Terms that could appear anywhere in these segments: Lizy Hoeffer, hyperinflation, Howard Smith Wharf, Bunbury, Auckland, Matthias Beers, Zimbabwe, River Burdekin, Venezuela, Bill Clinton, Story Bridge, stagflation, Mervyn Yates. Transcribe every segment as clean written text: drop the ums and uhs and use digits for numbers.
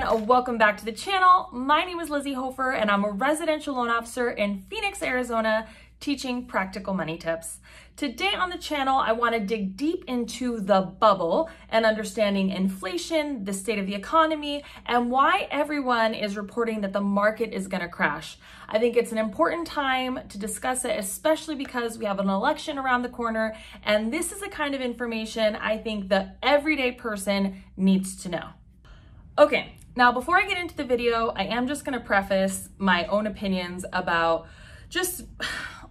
and welcome back to the channel. My name is Lizy Hoeffer and I'm a residential loan officer in Phoenix, Arizona, teaching practical money tips. Today on the channel, I want to dig deep into the bubble and understanding inflation, the state of the economy, and why everyone is reporting that the market is going to crash. I think it's an important time to discuss it, especially because we have an election around the corner, and this is the kind of information I think the everyday person needs to know. Okay, now before I get into the video, I am just going to preface my own opinions about just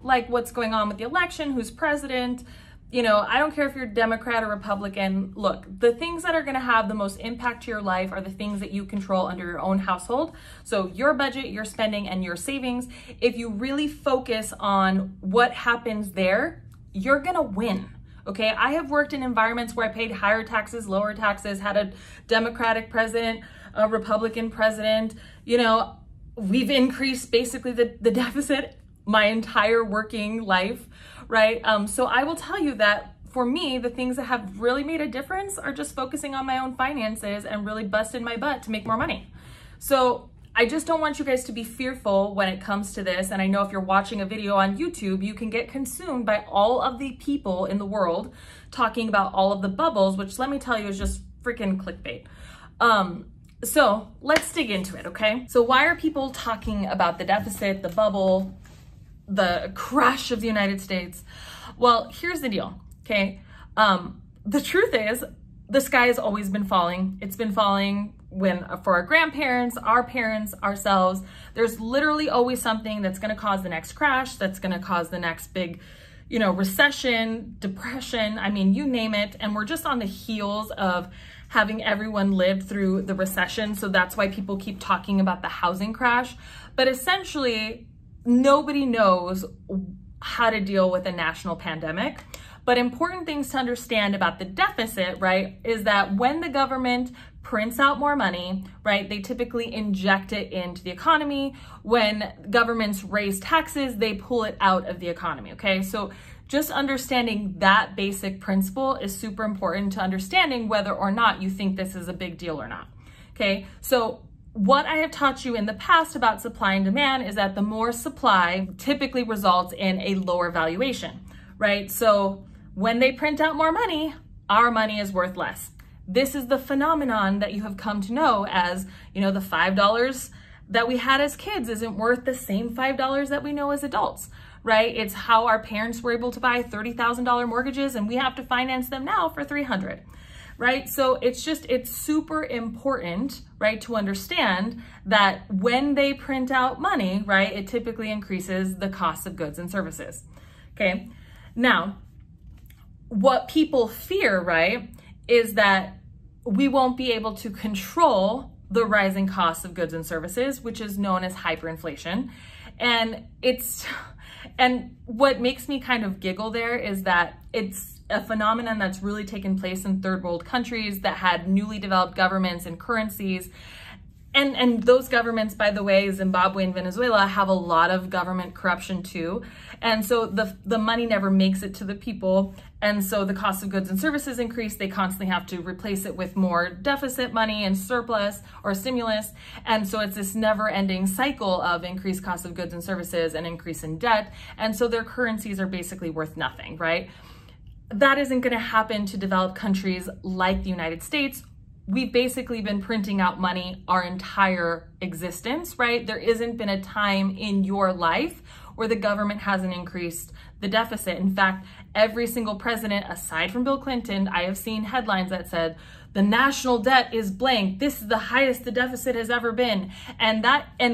like what's going on with the election, who's president. You know, I don't care if you're Democrat or Republican. Look, the things that are going to have the most impact to your life are the things that you control under your own household. So your budget, your spending, and your savings. If you really focus on what happens there, you're going to win. Okay, I have worked in environments where I paid higher taxes, lower taxes, had a Democratic president, a Republican president. You know, we've increased basically the deficit my entire working life, right? So I will tell you that for me, the things that have really made a difference are just focusing on my own finances and really busting my butt to make more money. So I just don't want you guys to be fearful when it comes to this. And I know if you're watching a video on YouTube, you can get consumed by all of the people in the world talking about all of the bubbles, which let me tell you is just freaking clickbait. So let's dig into it, okay? So why are people talking about the deficit, the bubble, the crash of the United States? Well, here's the deal, okay? The truth is, the sky has always been falling. It's been falling for our grandparents, our parents, ourselves. There's literally always something that's gonna cause the next crash, that's gonna cause the next big, you know, recession, depression, I mean, you name it. And we're just on the heels of having everyone live through the recession. So that's why people keep talking about the housing crash. But essentially, nobody knows how to deal with a national pandemic. But important things to understand about the deficit, right, is that when the government prints out more money, right, they typically inject it into the economy. When governments raise taxes, they pull it out of the economy, okay? So just understanding that basic principle is super important to understanding whether or not you think this is a big deal or not, okay? So what I have taught you in the past about supply and demand is that the more supply typically results in a lower valuation, right? So when they print out more money, our money is worth less. This is the phenomenon that you have come to know as, you know, the $5 that we had as kids isn't worth the same $5 that we know as adults, right? It's how our parents were able to buy $30,000 mortgages and we have to finance them now for $300, right? So it's just, it's super important, right, to understand that when they print out money, right, it typically increases the cost of goods and services, okay? Now, what people fear, right, is that we won't be able to control the rising cost of goods and services, which is known as hyperinflation. And what makes me kind of giggle there is that it's a phenomenon that's really taken place in third world countries that had newly developed governments and currencies. And those governments, by the way, Zimbabwe and Venezuela, have a lot of government corruption too. And so the money never makes it to the people. And so the cost of goods and services increase. They constantly have to replace it with more deficit money and surplus or stimulus. And so it's this never ending cycle of increased cost of goods and services and increase in debt. And so their currencies are basically worth nothing, right? That isn't going to happen to developed countries like the United States. We've basically been printing out money our entire existence, right? There isn't been a time in your life where the government hasn't increased the deficit. In fact, every single president, aside from Bill Clinton, I have seen headlines that said, the national debt is blank. This is the highest the deficit has ever been. And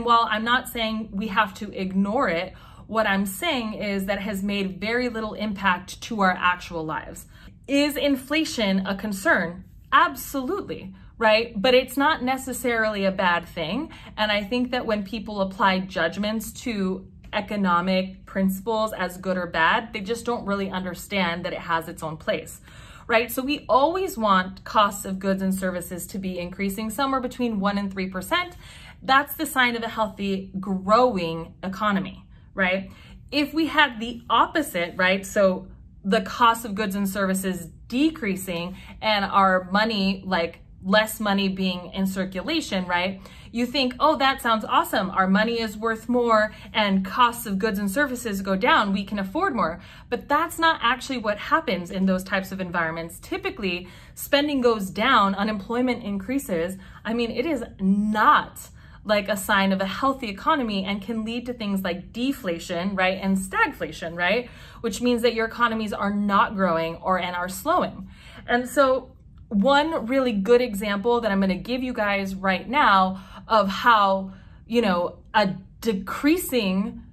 while I'm not saying we have to ignore it, what I'm saying is that it has made very little impact to our actual lives. Is inflation a concern? Absolutely, right? But it's not necessarily a bad thing. And I think that when people apply judgments to economic principles as good or bad, they just don't really understand that it has its own place, right? So we always want costs of goods and services to be increasing somewhere between 1% and 3%. That's the sign of a healthy, growing economy, right? If we had the opposite, right? So the cost of goods and services decreasing and our money like less money being in circulation, right? You think, oh, that sounds awesome. Our money is worth more and costs of goods and services go down. We can afford more. But that's not actually what happens in those types of environments. Typically, spending goes down, unemployment increases. I mean, it is not like a sign of a healthy economy and can lead to things like deflation, right? And stagflation, right? Which means that your economies are not growing and are slowing. And so one really good example that I'm going to give you guys right now of how, you know, a decreasing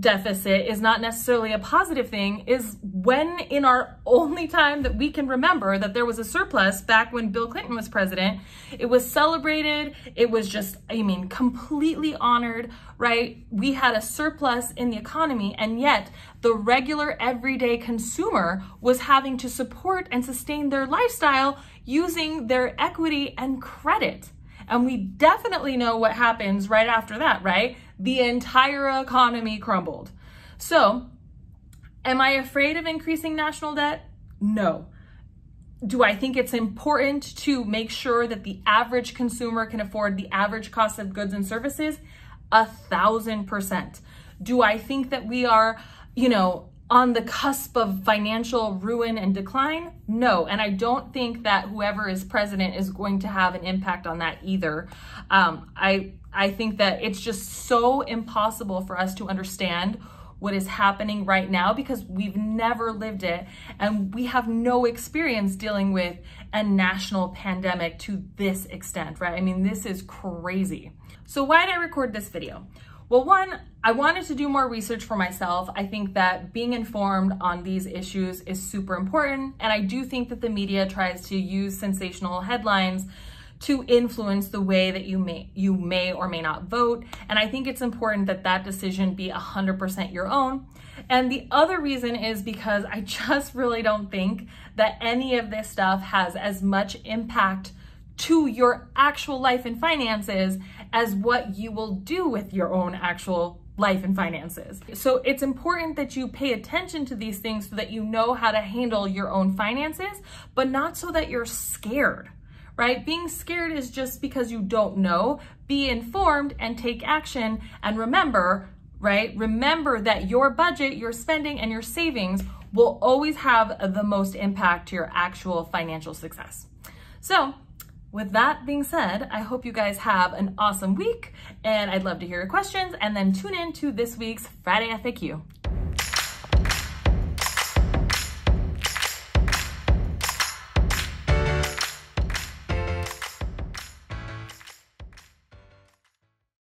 deficit is not necessarily a positive thing is when, in our only time that we can remember that there was a surplus back when Bill Clinton was president, it was celebrated. It was just, I mean, completely honored, right? We had a surplus in the economy, and yet the regular everyday consumer was having to support and sustain their lifestyle using their equity and credit. And we definitely know what happens right after that, right? The entire economy crumbled. So, am I afraid of increasing national debt? No. Do I think it's important to make sure that the average consumer can afford the average cost of goods and services? 1,000%. Do I think that we are, you know, on the cusp of financial ruin and decline? No. And I don't think that whoever is president is going to have an impact on that either. I think that it's just so impossible for us to understand what is happening right now because we've never lived it and we have no experience dealing with a national pandemic to this extent, right? I mean, this is crazy. So why did I record this video? Well, one, I wanted to do more research for myself. I think that being informed on these issues is super important. And I do think that the media tries to use sensational headlines to influence the way that you may or may not vote. And I think it's important that that decision be 100% your own. And the other reason is because I just really don't think that any of this stuff has as much impact to your actual life and finances as what you will do with your own actual life and finances. So it's important that you pay attention to these things so that you know how to handle your own finances, but not so that you're scared, right? Being scared is just because you don't know. Be informed and take action, and remember, right? Remember that your budget, your spending, and your savings will always have the most impact to your actual financial success. So, with that being said, I hope you guys have an awesome week, and I'd love to hear your questions, and then tune in to this week's Friday FAQ.